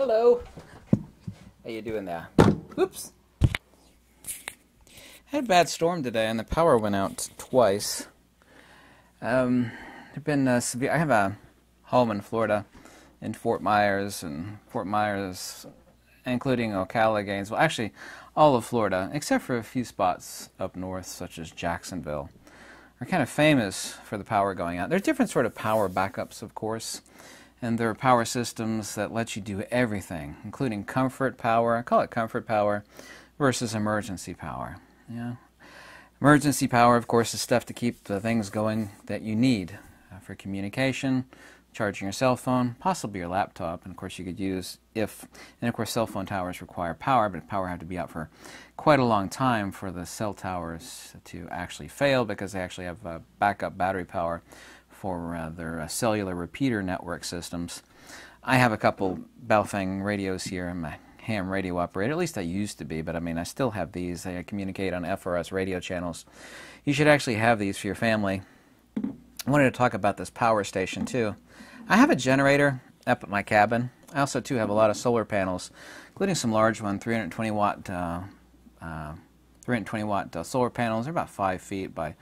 Hello. How you doing there? Oops. I had a bad storm today, and the power went out twice. There've been severe. I have a home in Florida, in Fort Myers, and Fort Myers, including Ocala, Gainesville, actually all of Florida, except for a few spots up north, such as Jacksonville, are kind of famous for the power going out. There are different sort of power backups, of course, and there are power systems that let you do everything, including comfort power. I call it comfort power versus emergency power. Yeah. Emergency power, of course, is stuff to keep the things going that you need for communication, charging your cell phone, possibly your laptop, and of course you could use and of course cell phone towers require power, but power had to be out for quite a long time for the cell towers to actually fail because they actually have backup battery power for their cellular repeater network systems. I have a couple Baofeng radios here in my ham radio operator, at least I used to be, but I mean I still have these. They communicate on FRS radio channels. You should actually have these for your family. I wanted to talk about this power station too. I have a generator up at my cabin. I also too have a lot of solar panels, including some large one, 320 watt solar panels. They're about 5 feet by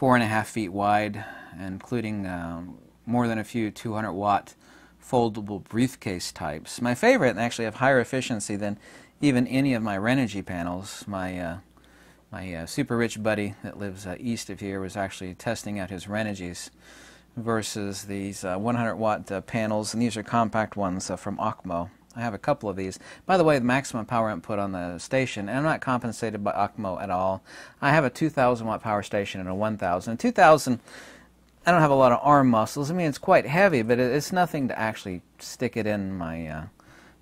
4.5 feet wide, including more than a few 200 watt foldable briefcase types. My favorite, and actually have higher efficiency than even any of my Renogy panels. My super rich buddy that lives east of here was actually testing out his Renogys versus these 100 watt panels, and these are compact ones from OKMO. I have a couple of these. By the way, the maximum power input on the station, and I'm not compensated by OKMO at all. I have a 2,000 watt power station and a 1,000. 2,000, I don't have a lot of arm muscles. I mean, it's quite heavy, but it's nothing to actually stick it in my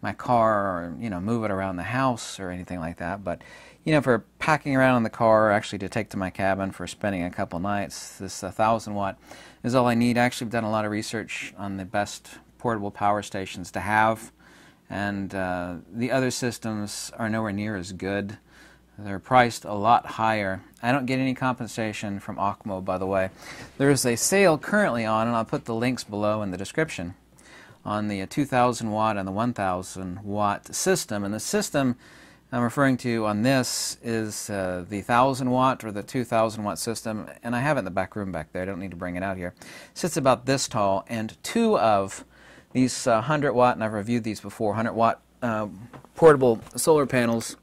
my car, or, you know, move it around the house or anything like that. But you know, for packing around in the car, actually to take to my cabin for spending a couple nights, this 1,000 watt is all I need. I actually have done a lot of research on the best portable power stations to have, and the other systems are nowhere near as good. They're priced a lot higher. I don't get any compensation from OKMO, by the way. There is a sale currently on, and I'll put the links below in the description, on the 2,000 watt and the 1,000 watt system, and the system I'm referring to on this is the 1,000 watt or the 2,000 watt system, and I have it in the back room back there. I don't need to bring it out here. It sits about this tall, and two of these 100 watt, and I've reviewed these before, 100 watt portable solar panels.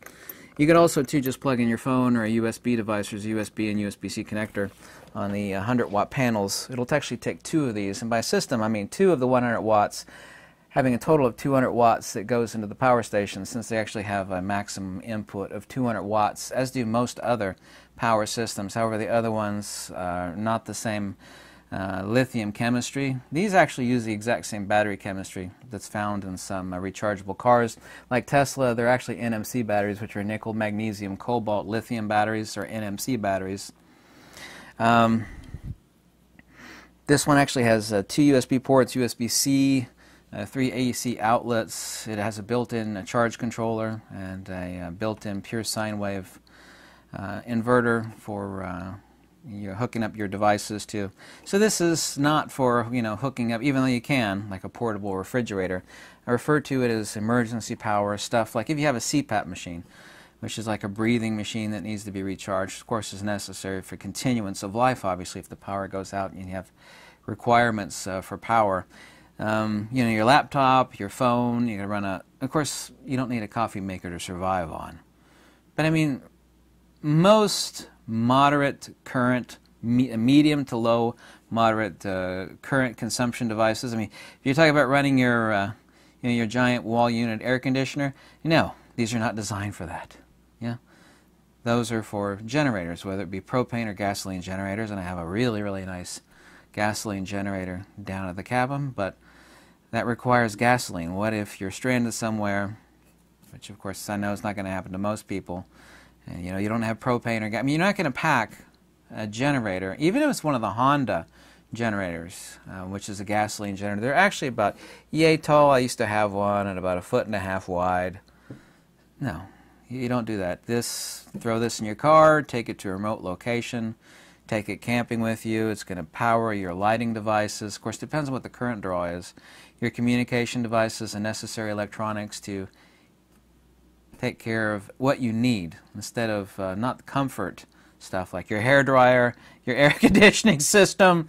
You can also too just plug in your phone or a USB device. There's a USB and USB-C connector on the 100 watt panels. It'll actually take two of these, and by system I mean two of the 100 watts. Having a total of 200 watts that goes into the power station, since they actually have a maximum input of 200 watts, as do most other power systems. However, the other ones are not the same lithium chemistry. These actually use the exact same battery chemistry that's found in some rechargeable cars. Like Tesla, they're actually NMC batteries, which are nickel, magnesium, cobalt, lithium batteries, or NMC batteries. This one actually has two USB ports, USB-C, three AC outlets. It has a built-in charge controller and a built-in pure sine wave inverter for you're hooking up your devices to. So this is not for, you know, hooking up, even though you can, like a portable refrigerator. I refer to it as emergency power stuff, like if you have a CPAP machine, which is like a breathing machine that needs to be recharged. Of course, is necessary for continuance of life, obviously, if the power goes out and you have requirements for power. You know, your laptop, your phone, you can run a... Of course, you don't need a coffee maker to survive on. But I mean, most moderate current, medium to low moderate current consumption devices, I mean, if you're talking about running your, you know, your giant wall unit air conditioner, no, these are not designed for that. Yeah, those are for generators, whether it be propane or gasoline generators, and I have a really, really nice gasoline generator down at the cabin, but that requires gasoline. What if you're stranded somewhere, which of course I know is not going to happen to most people, and you know you don't have propane or gas. I mean, you're not going to pack a generator, even if it's one of the Honda generators, which is a gasoline generator. They're actually about yay tall. I used to have one at about 1.5 feet wide. No, you don't do that. Throw this in your car, take it to a remote location, take it camping with you. It's going to power your lighting devices. Of course, it depends on what the current draw is. Your communication devices and necessary electronics to take care of what you need instead of not comfort stuff like your hair dryer, your air conditioning system,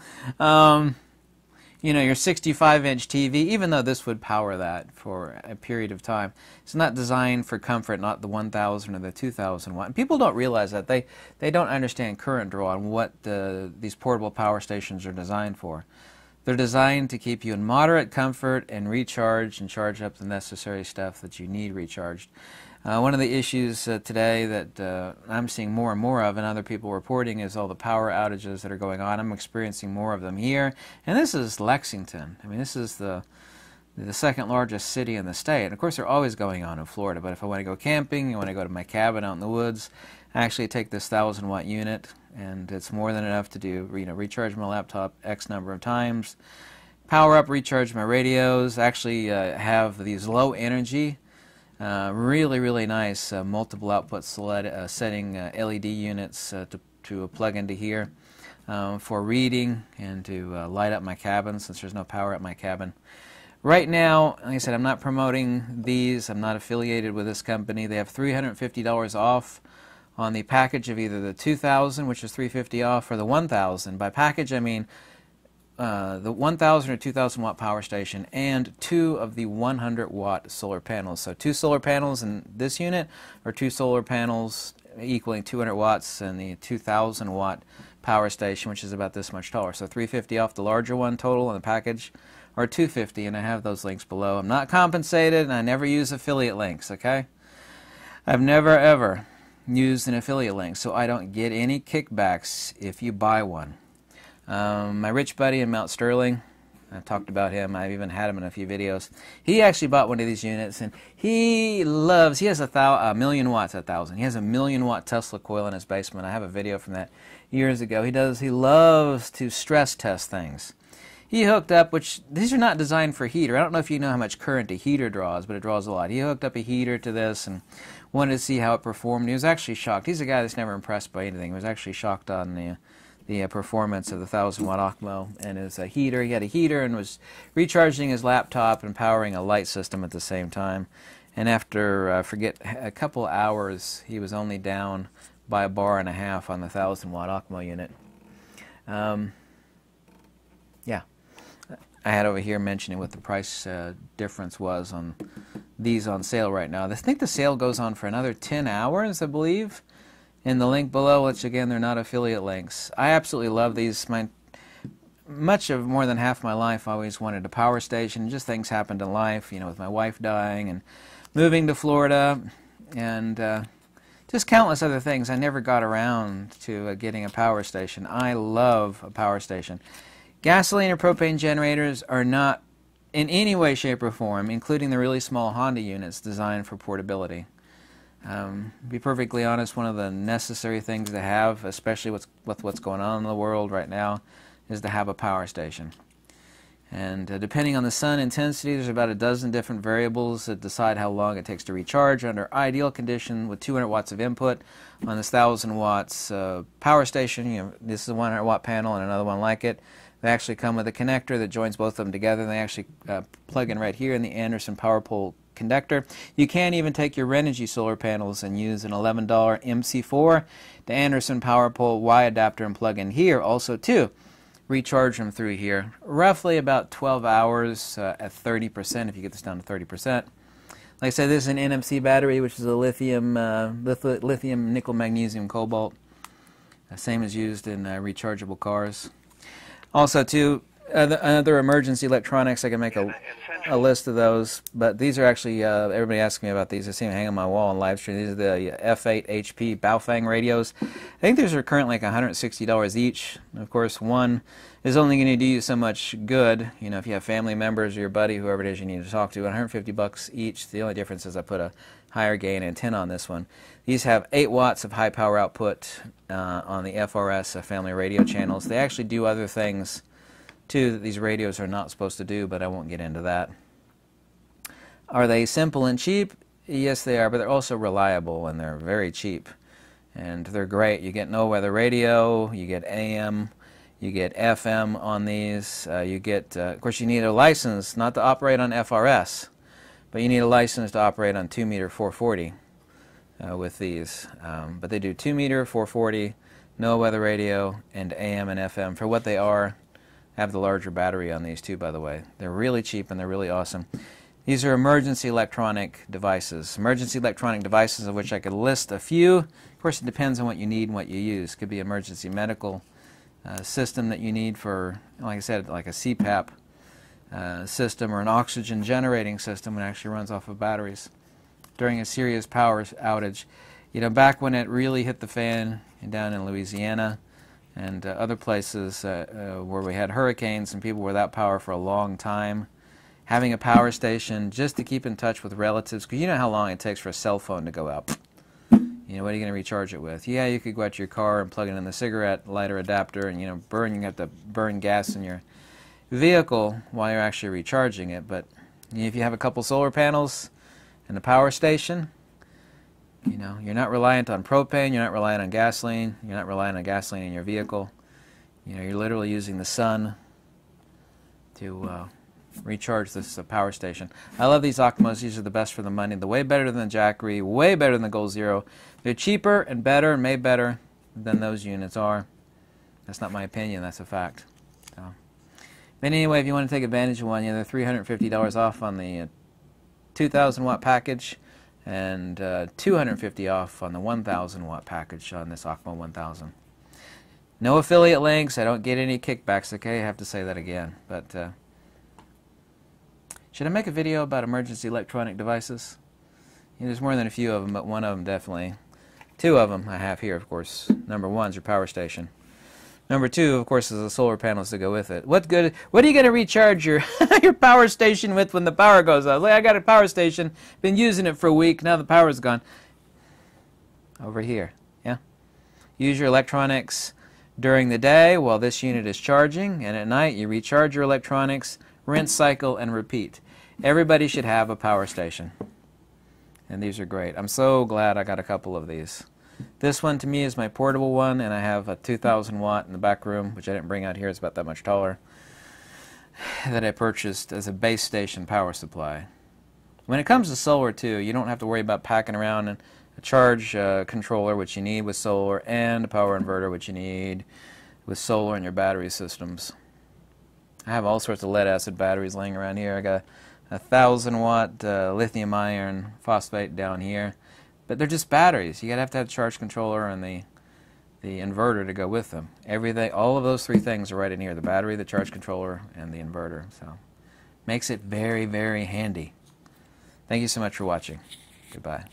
you know, your 65-inch TV, even though this would power that for a period of time. It's not designed for comfort, not the 1,000 or the 2,000 watt. And people don't realize that. They don't understand current draw and what these portable power stations are designed for. They're designed to keep you in moderate comfort and recharge and charge up the necessary stuff that you need recharged. One of the issues today that I'm seeing more and more of, and other people reporting, is all the power outages that are going on. I'm experiencing more of them here, and this is Lexington. I mean, this is the second largest city in the state, and of course they're always going on in Florida. But if I want to go camping, I want to go to my cabin out in the woods, I actually take this 1,000-watt unit, and it's more than enough to do, you know, recharge my laptop X number of times, power up, recharge my radios. Actually, have these low energy. Really, really nice multiple output setting LED units to plug into here for reading and to light up my cabin, since there's no power at my cabin. Right now, like I said, I'm not promoting these. I'm not affiliated with this company. They have $350 off on the package of either the 2,000, which is $350 off, or the 1,000. By package, I mean the 1,000 or 2,000 watt power station and two of the 100 watt solar panels. So two solar panels in this unit, or two solar panels equaling 200 watts and the 2,000 watt power station, which is about this much taller. So $350 off the larger one total in the package, or $250, and I have those links below. I'm not compensated, and I never use affiliate links, okay? I've never ever used an affiliate link, so I don't get any kickbacks if you buy one. My rich buddy in Mount Sterling, I've talked about him, I've even had him in a few videos. He actually bought one of these units, and he loves, he has he has a 1,000,000 watt Tesla coil in his basement. I have a video from that years ago. He loves to stress test things. He hooked up, which these are not designed for heater. I don't know if you know how much current a heater draws, but it draws a lot. He hooked up a heater to this and wanted to see how it performed. He was actually shocked. He's a guy that's never impressed by anything. He was actually shocked on the performance of the 1,000-watt OKMO and his heater. He had a heater and was recharging his laptop and powering a light system at the same time. And after, I forget, a couple hours, he was only down by a bar and a half on the 1,000-watt OKMO unit. Yeah, I had over here mentioning what the price difference was on these on sale right now. I think the sale goes on for another 10 hours, I believe. In the link below, which again, they're not affiliate links. I absolutely love these. More than half my life, I always wanted a power station. Just things happened in life, you know, with my wife dying and moving to Florida and just countless other things. I never got around to getting a power station. I love a power station. Gasoline or propane generators are not in any way, shape, or form, including the really small Honda units, designed for portability. To be perfectly honest, one of the necessary things to have, especially with what's going on in the world right now, is to have a power station. And depending on the sun intensity, there's about a dozen different variables that decide how long it takes to recharge. Under ideal condition, with 200 watts of input on this 1,000 watts power station, you know, this is a 100 watt panel and another one like it. They actually come with a connector that joins both of them together, and they actually plug in right here in the Anderson PowerPole conductor. You can even take your Renogy solar panels and use an $11 mc4 to Anderson PowerPole Y adapter and plug in here also too. Recharge them through here. Roughly about 12 hours at 30%, if you get this down to 30%. Like I said, this is an NMC battery, which is a lithium nickel magnesium cobalt. Same as used in rechargeable cars. Also too, other emergency electronics, I can make a list of those, but these are actually, everybody asks me about these. I see them hanging on my wall on live stream. These are the F8HP Baofeng radios. I think these are currently like $160 each. Of course, one is only going to do you so much good. You know, if you have family members or your buddy, whoever it is you need to talk to, $150 each. The only difference is I put a higher gain antenna on this one. These have 8 watts of high power output on the FRS family radio channels. They actually do other things too, that these radios are not supposed to do, but I won't get into that. Are they simple and cheap? Yes, they are, but they're also reliable, and they're very cheap. and they're great. You get no weather radio, you get AM, you get FM on these. You get, of course, you need a license not to operate on FRS, but you need a license to operate on 2-meter 440 with these. But they do 2-meter 440, no weather radio, and AM and FM. For what they are, have the larger battery on these too, by the way. They're really cheap and they're really awesome. These are emergency electronic devices. Emergency electronic devices, of which I could list a few. Of course, it depends on what you need and what you use. It could be emergency medical system that you need for, like I said, like a CPAP system or an oxygen generating system that actually runs off of batteries during a serious power outage. You know, back when it really hit the fan down in Louisiana and other places where we had hurricanes and people were without power for a long time, having a power station just to keep in touch with relatives, because you know how long it takes for a cell phone to go out. You know, what are you going to recharge it with? Yeah, you could go out to your car and plug it in the cigarette lighter adapter and, you know, burn. You have to burn gas in your vehicle while you're actually recharging it. But if you have a couple solar panels and a power station, you know, you're not reliant on propane, you're not reliant on gasoline, you're not reliant on gasoline in your vehicle. You know, you're literally using the sun to recharge this power station. I love these OKMOs. These are the best for the money. They're way better than the Jackery, way better than the Goal Zero. They're cheaper and better and made better than those units are. That's not my opinion, that's a fact. So. But anyway, if you want to take advantage of one, you know, they're $350 off on the 2,000-watt package and $250 off on the 1,000-watt package on this OKMO 1000. No affiliate links. I don't get any kickbacks, okay? I have to say that again. But should I make a video about emergency electronic devices? You know, there's more than a few of them, but one of them definitely. Two of them I have here, of course. Number one is your power station. Number two, of course, is the solar panels to go with it. What good? What are you going to recharge your your power station with when the power goes out? Like, I got a power station, been using it for a week, now the power's gone. Over here, yeah? Use your electronics during the day while this unit is charging, and at night you recharge your electronics, rinse, cycle, and repeat. Everybody should have a power station. And these are great. I'm so glad I got a couple of these. This one to me is my portable one, and I have a 2,000-watt in the back room, which I didn't bring out here. It's about that much taller, that I purchased as a base station power supply. When it comes to solar, too, you don't have to worry about packing around a charge controller, which you need with solar, and a power inverter, which you need with solar in your battery systems. I have all sorts of lead-acid batteries laying around here. I got a 1,000-watt lithium iron phosphate down here. But they're just batteries. You have to have a charge controller and the inverter to go with them. Everything, all of those three things are right in here: the battery, the charge controller, and the inverter. So, makes it very, very handy. Thank you so much for watching. Goodbye.